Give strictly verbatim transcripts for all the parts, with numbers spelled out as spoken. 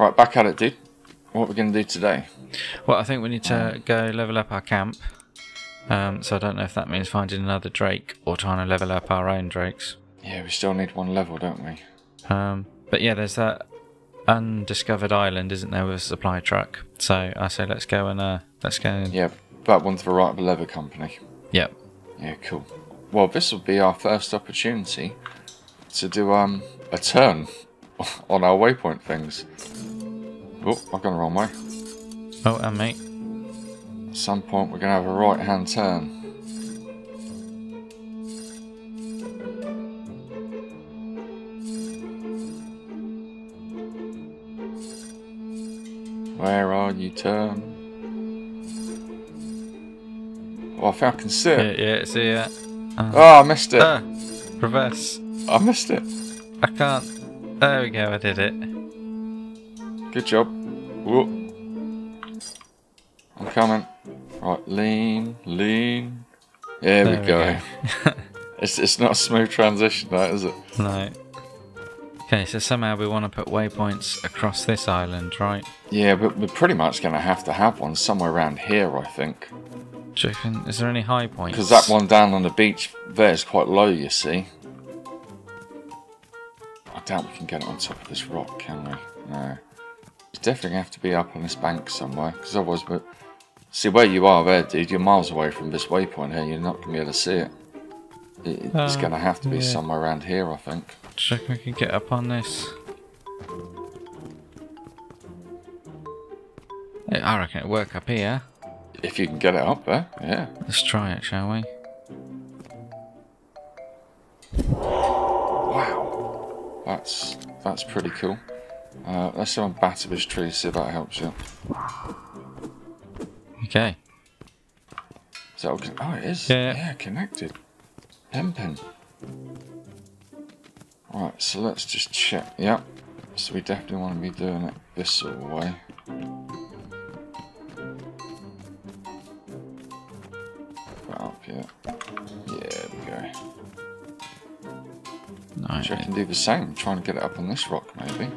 Right, back at it, dude. What are we going to do today? Well, I think we need to go level up our camp. Um, so I don't know if that means finding another drake or trying to level up our own drakes. Yeah, we still need one level, don't we? Um, but yeah, there's that undiscovered island, isn't there, with a supply truck. So I say let's go and... Uh, let's go and... Yeah, that one's the right of the leather company. Yep. Yeah, cool. Well, this will be our first opportunity to do um, a turn on our waypoint things. Oh, I've gone the wrong way. Oh, and me. At some point, we're going to have a right-hand turn. Where are you, turn? Oh, I think I can see it. Yeah, yeah, see it. Uh, oh, I missed it. Uh, reverse. I missed it. I can't. There we go, I did it. Good job. Whoa. I'm coming. Right, lean, lean. Here we, we go. go. it's, it's not a smooth transition, though, is it? No. Okay, so somehow we want to put waypoints across this island, right? Yeah, but we're pretty much going to have to have one somewhere around here, I think. Do you reckon, is there any high points? Because that one down on the beach there is quite low, you see. I doubt we can get it on top of this rock, can we? No. It's definitely going to have to be up on this bank somewhere, because otherwise we're... See, where you are there, dude, you're miles away from this waypoint here, you're not going to be able to see it. It's um, going to have to be yeah. somewhere around here, I think. Do you reckon we can get up on this? I reckon it'll work up here. If you can get it up there, yeah. Let's try it, shall we? Wow. That's that's pretty cool. Uh, let's go and batter this tree, see if that helps you. Okay. Is that all con oh, it is. Yeah, yeah connected. Pen pen. Right, so let's just check. Yep. So we definitely want to be doing it this sort of way. Right up here. Yeah, there we go. Nice. So I can do the same, trying to get it up on this rock, maybe.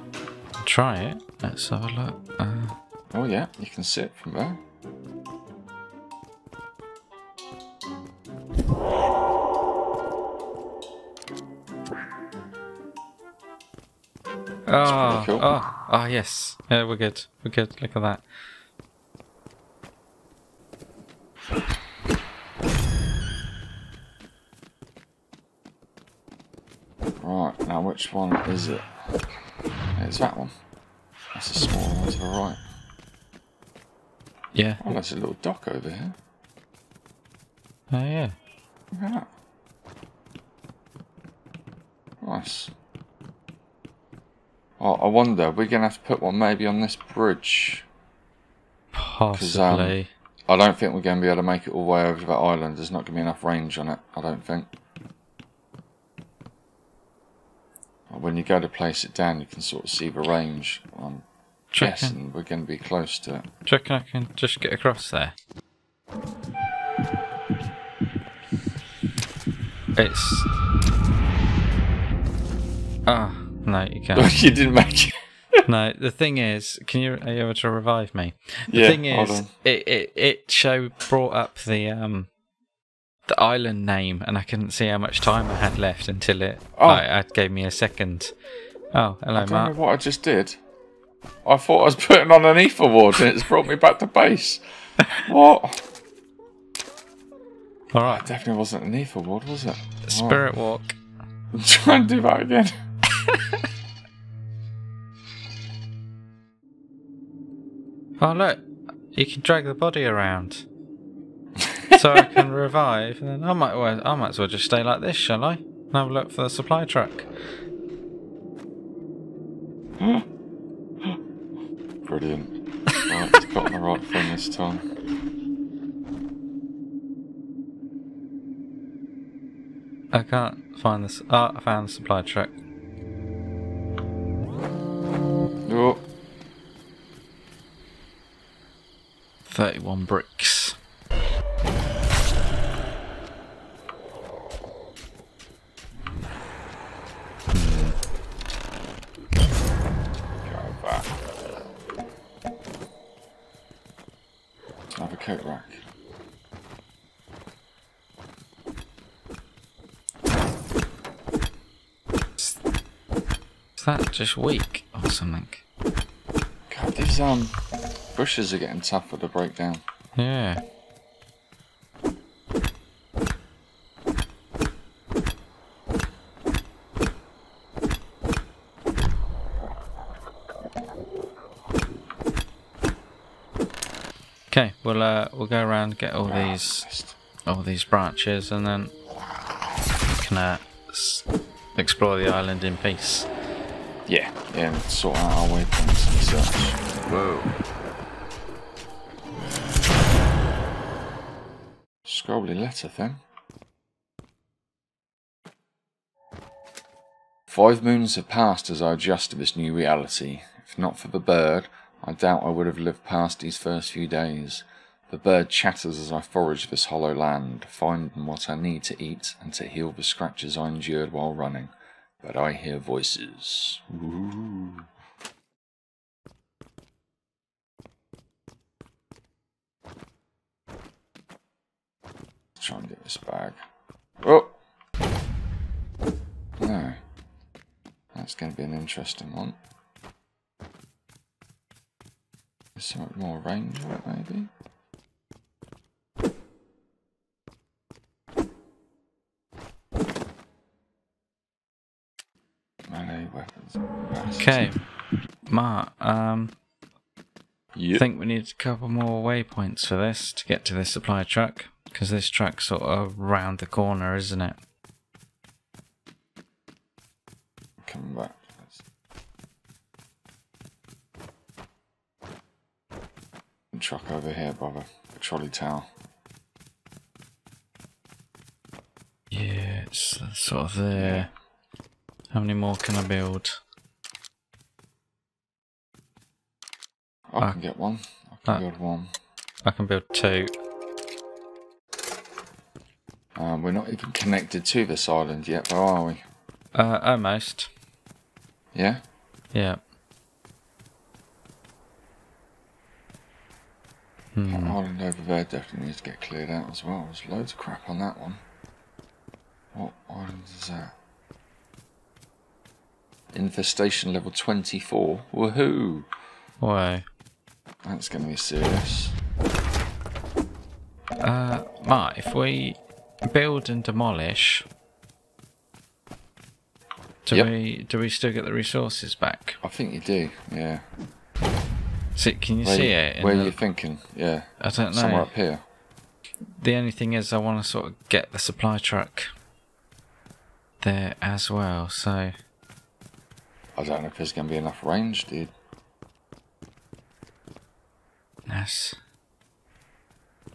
Try it. Let's have a look. Uh... Oh, yeah, you can see it from there. Oh, cool. oh, oh, yes. Yeah, we're good. We're good. Look at that. Right, now which one is it? It's that one. That's a small one to the right. Yeah. Oh, there's a little dock over here. Oh, uh, yeah. Look at that. Nice. Oh, I wonder, we're going to have to put one maybe on this bridge. Possibly. Um, I don't think we're going to be able to make it all the way over to that island. There's not going to be enough range on it, I don't think. When you go to place it down, you can sort of see the range. I'm guessing we're going to be close to it. Do you reckon I can just get across there? It's... Ah. Oh. No, you can't. You didn't make it. No, the thing is, can you are you able to revive me? The yeah, thing is, it, it it show brought up the um the island name, and I couldn't see how much time I had left until it oh. like, it gave me a second. Oh, hello, Mart. I don't Mart. know what I just did. I thought I was putting on an ether ward, and it's brought me back to base. What? All right, that definitely wasn't an ether ward, was it? Spirit right. walk. I'm trying to do that again. Oh look, you can drag the body around, so I can revive. And then I might, well, I might as well just stay like this, shall I? And have a look for the supply truck. Brilliant. Right, it's got the right thing this time. I can't find this. Ah, oh, I found the supply truck. Oh. thirty-one bricks. Go back. coat rack. Is that just weak or something? God, these um brushes are getting tougher to break down. Yeah. Okay, we'll uh, we'll go around, get all these all these branches, and then we can uh, explore the island in peace. Yeah, yeah, we'll sort out our way from some search. Whoa! Scrolling letter then. Five moons have passed as I adjust to this new reality. If not for the bird, I doubt I would have lived past these first few days. The bird chatters as I forage this hollow land, finding what I need to eat and to heal the scratches I endured while running. But I hear voices. Ooh. Let's try and get this bag. Oh! No. That's going to be an interesting one. Something more range of it, maybe. Melee weapons. Okay, Mart. Um, yep. I think we need a couple more waypoints for this to get to this supply truck, because this truck's sort of round the corner, isn't it? Come back. Truck over here by the trolley tower. Yeah, it's sort of there. How many more can I build? I can I, get one. I can I, build one. I can build two. Um, we're not even connected to this island yet, though, are we? Uh, almost. Yeah? Yeah. Hmm. That island over there definitely needs to get cleared out as well. There's loads of crap on that one. What island is that? Infestation level twenty-four. Woohoo! Why? That's going to be serious. Uh, Mart, if we build and demolish, do yep. we do we still get the resources back? I think you do. Yeah. See, can you where, see it? In where the, you're thinking, yeah. I don't know. Somewhere up here. The only thing is I want to sort of get the supply truck there as well, so... I don't know if there's going to be enough range, dude. Nice.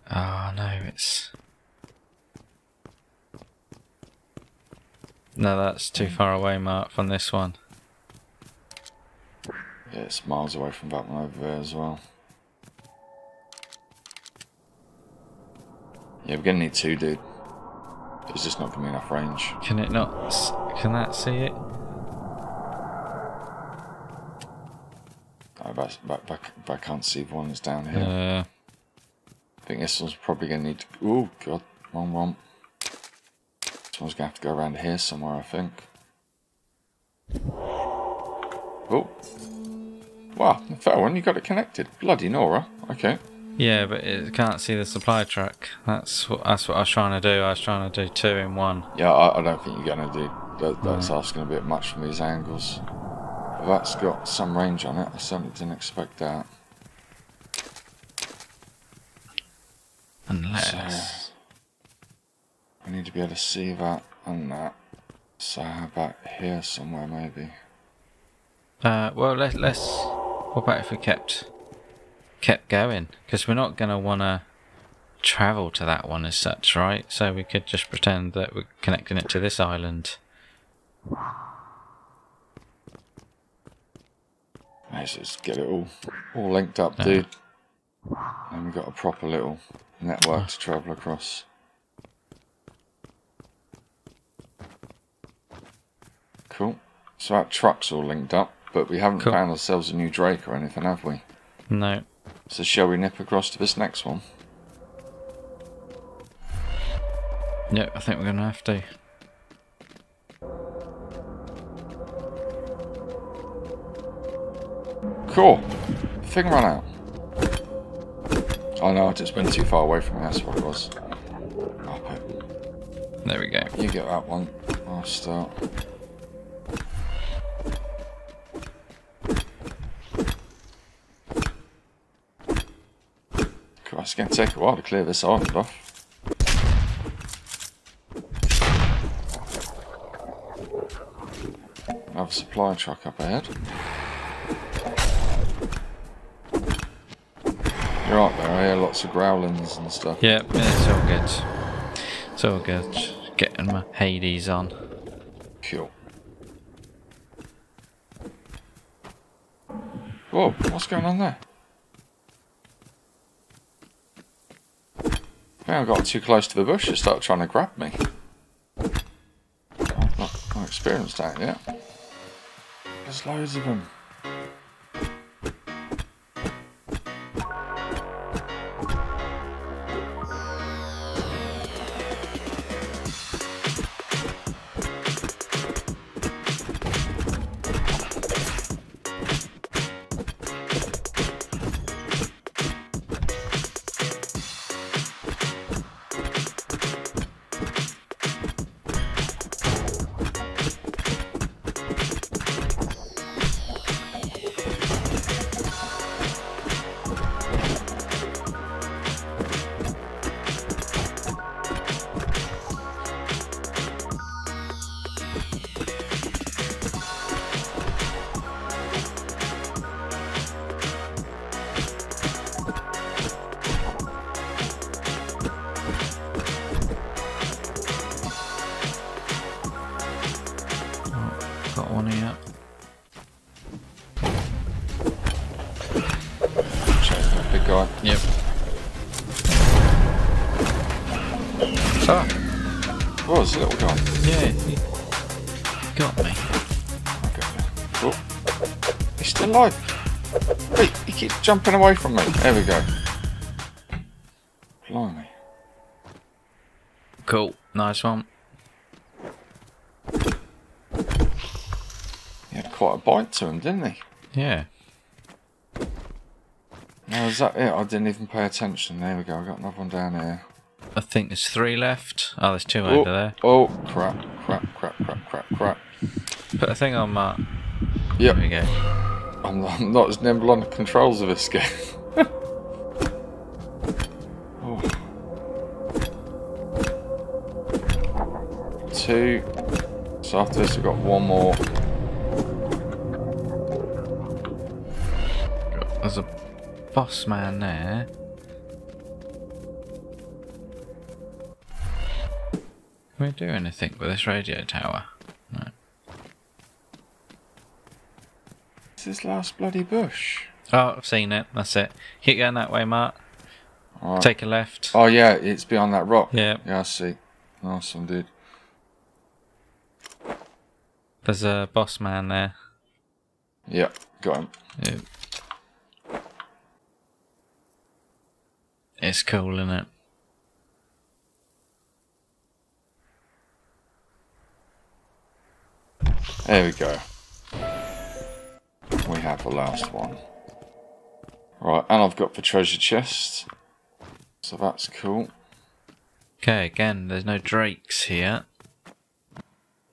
Oh, no, it's... No, that's too far away, Mart, from this one. Yeah, it's miles away from that one over there as well. Yeah, we're gonna need two, dude. It's just not gonna be enough range. Can it not? Can that see it? No, but, but, but, but I can't see the one that's down here. Uh, I think this one's probably gonna need to. Oh, God. Wrong one. This one's gonna have to go around here somewhere, I think. Oh. Wow, fair one, you got it connected. Bloody Nora. Okay. Yeah, but it can't see the supply truck. That's what, that's what I was trying to do. I was trying to do two in one. Yeah, I, I don't think you're going to do... That, that's no. asking a bit much from these angles. But that's got some range on it. I certainly didn't expect that. Unless... I so, need to be able to see that and that. So how about here somewhere, maybe? Uh, well, let, let's... What about if we kept kept going? Because we're not going to want to travel to that one as such, right? So we could just pretend that we're connecting it to this island. Let's just get it all, all linked up, yeah. dude. And we've got a proper little network oh. to travel across. Cool. So our truck's all linked up. But we haven't cool. found ourselves a new Drake or anything, have we? No. So shall we nip across to this next one? Yep, I think we're gonna have to. Cool. Thing ran out. Oh no, I just went too far away from the house where it was. Oh, there we go. You get that one. I'll start. Cool, it's gonna take a while to clear this island off. Have a supply truck up ahead. You're up there, I hear lots of growlings and stuff. Yep, it's all good. It's all good. Getting my Hades on. Cool. Whoa, what's going on there? I think I got too close to the bush, it started trying to grab me. I've not, not experienced that yet. There's loads of them. Jumping away from me. There we go. Blimey. Cool. Nice one. He had quite a bite to him, didn't he? Yeah. Now, is that it? I didn't even pay attention. There we go. I got another one down here. I think there's three left. Oh, there's two oh, over there. Oh, crap. Crap, crap, crap, crap, crap. Put a thing on, Mart. Yep. There we go. I'm not, I'm not as nimble on the controls of this game. Oh. Two. So after this, we've got one more. There's a boss man there. Can we do anything with this radio tower? This last bloody bush. Oh, I've seen it. That's it. Keep going that way, Mart. Right. Take a left. Oh yeah, it's behind that rock. Yeah. Yeah, I see. Awesome, dude. There's a boss man there. Yeah, got him. Yeah. It's cool, isn't it? There we go. We have the last one. Right, and I've got the treasure chest. So that's cool. Okay, again, there's no drakes here.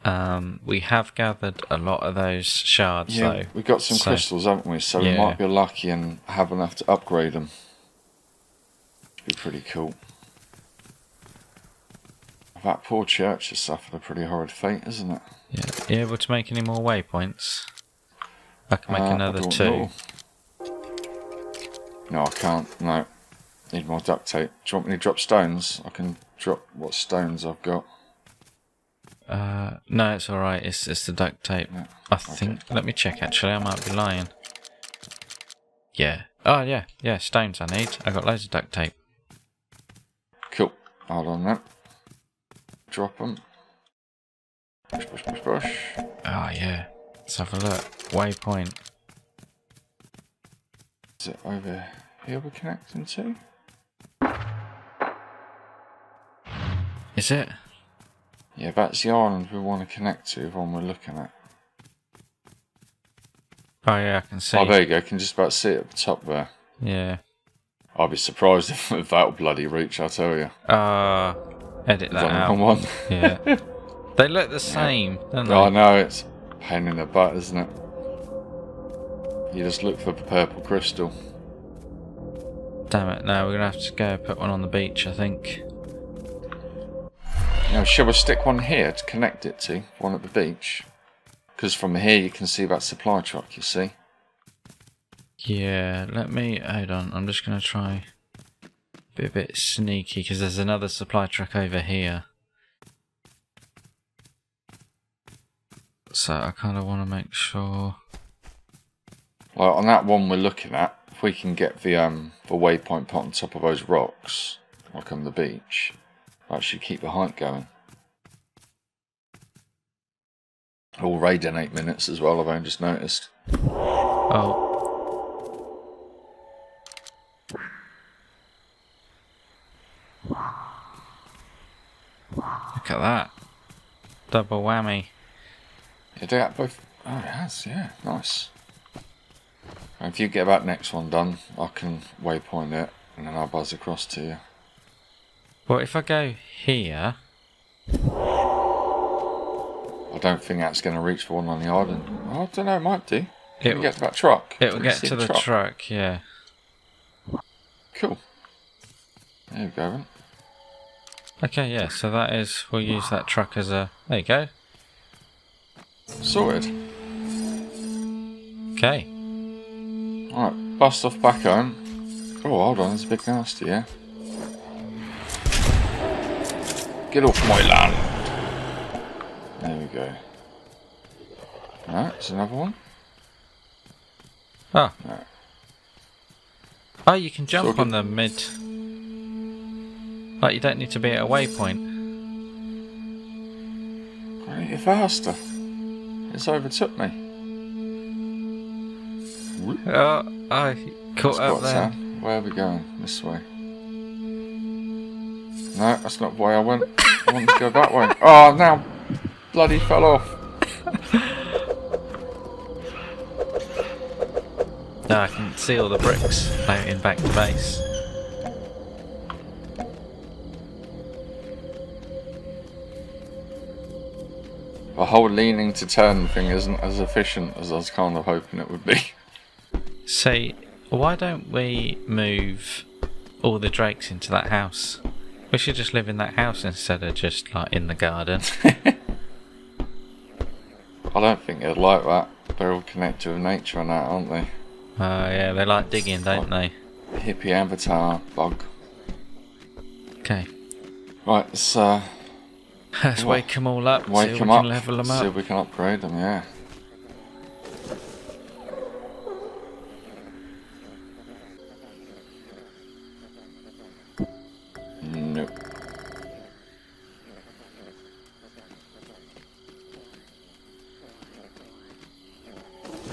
Um, we have gathered a lot of those shards, yeah, though. We've got some so, crystals, haven't we? So yeah. We might be lucky and have enough to upgrade them. Which would be pretty cool. That poor church has suffered a pretty horrid fate, isn't it? Yeah. Are you able to make any more waypoints? I can make uh, another two. Know. No, I can't. No. Need more duct tape. Do you want me to drop stones? I can drop what stones I've got. Uh, no, it's alright. It's, it's the duct tape. Yeah. I okay. think... Let me check, actually. I might be lying. Yeah. Oh, yeah. Yeah, stones I need. I got loads of duct tape. Cool. Hold on then. Drop them. Push, push, push, push. Oh, yeah. Let's have a look. Waypoint. Is it over here we're connecting to? Is it? Yeah, that's the island we want to connect to, the one we're looking at. Oh yeah, I can see. Oh, there you go. I can just about see it up top there. Yeah. I'll be surprised if that'll bloody reach, I'll tell you. Uh, edit that out. One. Yeah. They look the same, yeah. don't they? I know, it's a pain in the butt, isn't it? You just look for the purple crystal. Damn it, no, we're going to have to go put one on the beach, I think. Now, shall we stick one here to connect it to, one at the beach? Because from here you can see that supply truck, you see? Yeah, let me, hold on, I'm just going to try be a bit sneaky, because there's another supply truck over here. So I kind of want to make sure... Well, on that one we're looking at, if we can get the um the waypoint put on top of those rocks, like on the beach, that should keep the height going. All raid in eight minutes as well, I've only just noticed. Oh. Look at that. Double whammy. You do that both... Oh, it has, yeah. Nice. And if you get that next one done, I can waypoint it, and then I'll buzz across to you. Well, if I go here... I don't think that's going to reach for one on the island. Oh, I don't know, it might do. It'll get to that truck. It'll get to the truck? truck, yeah. Cool. There you go then. Okay, yeah, so that is... We'll use that truck as a... There you go. Sorted. Okay. Alright, bust off back home. Oh, hold on, there's a big nasty, yeah? Get off my land! There we go. Alright, there's another one. Ah. Right. Oh, you can jump Sorted. on them mid. Like, you don't need to be at a waypoint. I need it faster. It's overtook me. Oh, I caught up there. Where are we going? This way. No, that's not the way I went. I wanted to go that way. Oh, now bloody fell off. Now I can see all the bricks floating back to base. The whole leaning to turn thing isn't as efficient as I was kind of hoping it would be. So, why don't we move all the drakes into that house? We should just live in that house instead of just, like, in the garden. I don't think they'd like that. They're all connected with nature and that, aren't they? Oh, uh, yeah, they like digging, don't like they? Hippie avatar bug. Okay. Right, let's, uh... Let's well, wake them all up, wake see if we can up, level them up. See if we can upgrade them, yeah. Nope.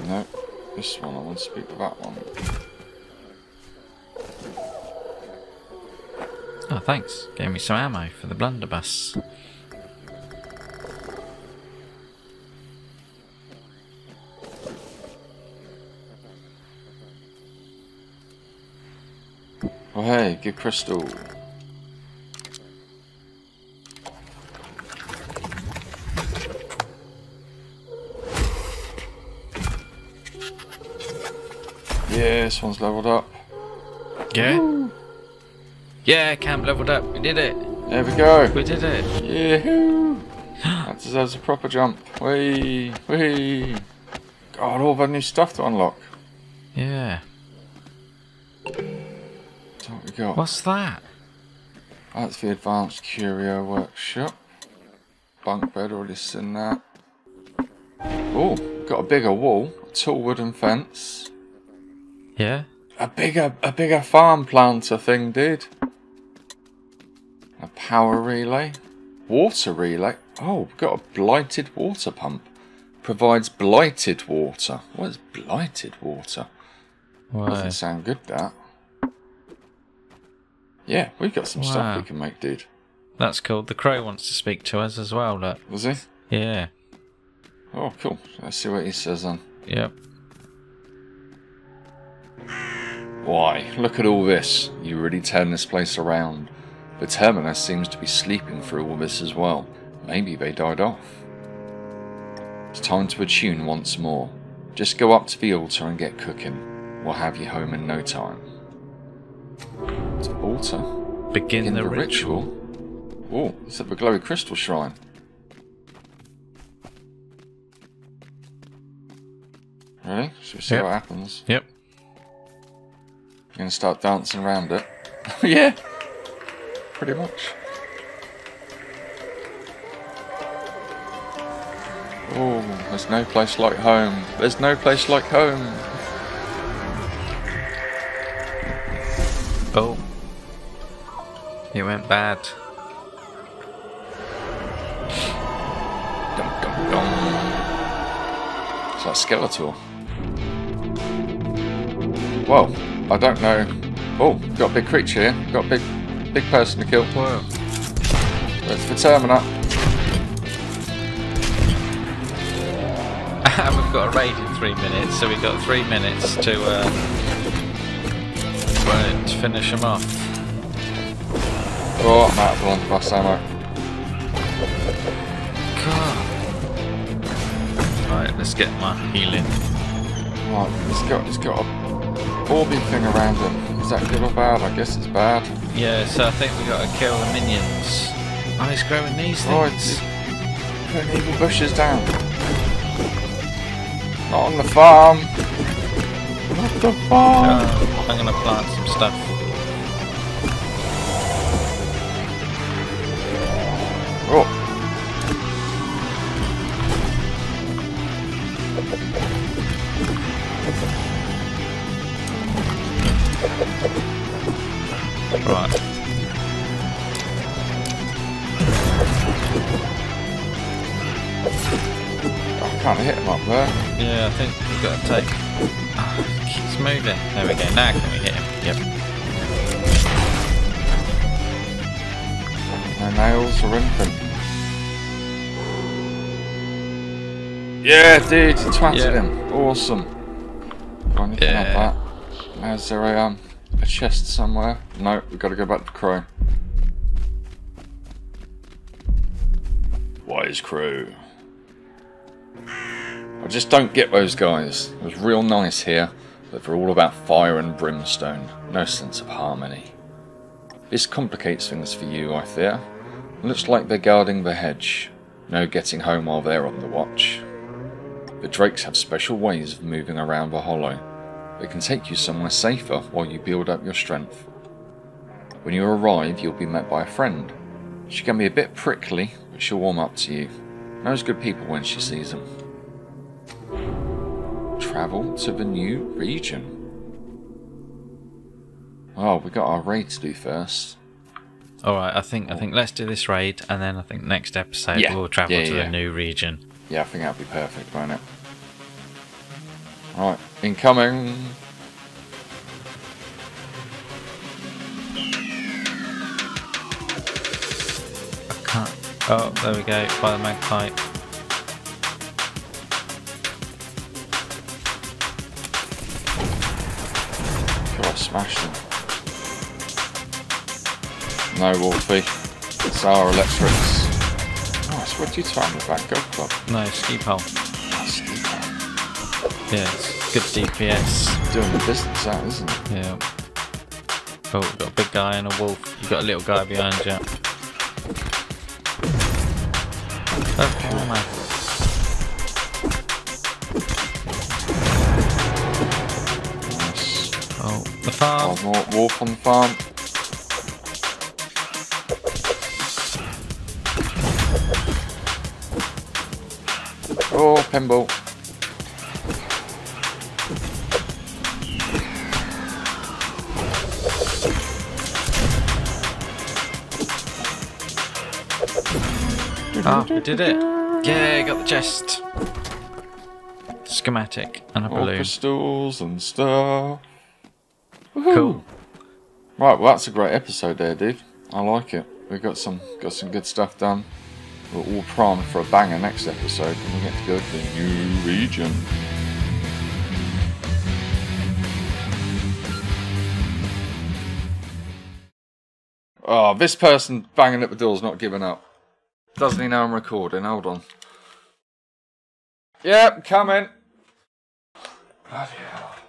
Nope. This one, I want to speak to that one. Oh, thanks. Gave me some ammo for the blunderbuss. Oh, hey, good crystal. Yeah, this one's leveled up. Yeah. Woo. Yeah, camp leveled up. We did it. There we go. We did it. Yahoo! That deserves a proper jump. Wee, wee. God, all that new stuff to unlock. Yeah. That's what we got. What's that? That's the advanced curio workshop. Bunk bed, already seen that. Oh, got a bigger wall, a tall wooden fence. Yeah. A bigger, a bigger farm planter thing, dude. A power relay, water relay. Oh, we've got a blighted water pump. Provides blighted water. What is blighted water? Why? Doesn't sound good, that. Yeah, we got some wow. stuff we can make, dude. That's cool. The crow wants to speak to us as well, look. Does he? Yeah. Oh, cool. Let's see what he says then. Yep. Why, look at all this. You really turned this place around. The terminus seems to be sleeping through all this as well. Maybe they died off. It's time to attune once more. Just go up to the altar and get cooking. We'll have you home in no time. To altar? Begin, Begin the, the ritual. ritual. Oh, it's at the glowy crystal shrine. Really? So we'll see yep. what happens. Yep. You're going to start dancing around it. Yeah! Pretty much. Oh, there's no place like home. There's no place like home. Oh. It went bad. Dum, dum, dum. It's like Skeletor. Well, I don't know. Oh, got a big creature here. Got a big, big person to kill. Whoa. Let's determine that. We've got a raid in three minutes, so we've got three minutes to, uh, well, to finish them off. Oh, I'm out of blunderbuss ammo. God. Right, let's get my healing. Right, it's got, it's got a orby thing around him. Is that good or bad? I guess it's bad. Yeah, so I think we've got to kill the minions. Oh, he's growing these things. Oh, putting evil bushes down. Not on the farm! Not the farm! Uh, I'm gonna plant some stuff. Oh! Right. I can't hit him up there. Yeah, I think we've got to take... Oh, he's moving. There we go. Now can we hit him? Yep. No nails or anything. Yeah, dude, you twatted yeah. him. Awesome. Got anything yeah. like that? Is there a, um, a chest somewhere? No, we've got to go back to Crow. Wise Crow. I just don't get those guys. It was real nice here, but they're all about fire and brimstone. No sense of harmony. This complicates things for you, I fear. Looks like they're guarding the hedge. No getting home while they're on the watch. The drakes have special ways of moving around the hollow. They can take you somewhere safer while you build up your strength. When you arrive, you'll be met by a friend. She can be a bit prickly, but she'll warm up to you. Knows good people when she sees them. Travel to the new region. Oh, we got our raid to do first. All right, I think I think let's do this raid, and then I think next episode yeah. we'll travel yeah, to yeah. the new region. Yeah, I think that'd be perfect, won't it? All right, incoming. I can't. Oh, there we go. By the magpie. Smash them. No, Wolfie. It's our electrics. Oh, it's what you time with that golf club. No, ski pole. Oh, ski pole. Yeah, it's good D P S. Doing the business out, isn't it? Yeah. Oh, we've got a big guy and a wolf. You've got a little guy behind you. Okay, oh, man. The farm. There's more wolf on the farm. Oh, pinball. Ah, oh, did it. Yeah, got the chest. Schematic and a balloon. More crystals and stuff. Woohoo. Cool. Right, well that's a great episode there, dude. I like it. we got some got some good stuff done. We're all primed for a banger next episode, and we get to go to the new region. Oh, this person banging at the door's not giving up. Doesn't he know I'm recording? Hold on. Yep, coming. Bloody hell.